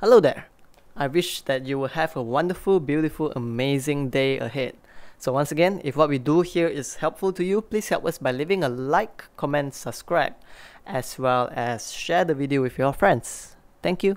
Hello there! I wish that you will have a wonderful, beautiful, amazing day ahead. So once again, if what we do here is helpful to you, please help us by leaving a like, comment, subscribe, as well as share the video with your friends. Thank you!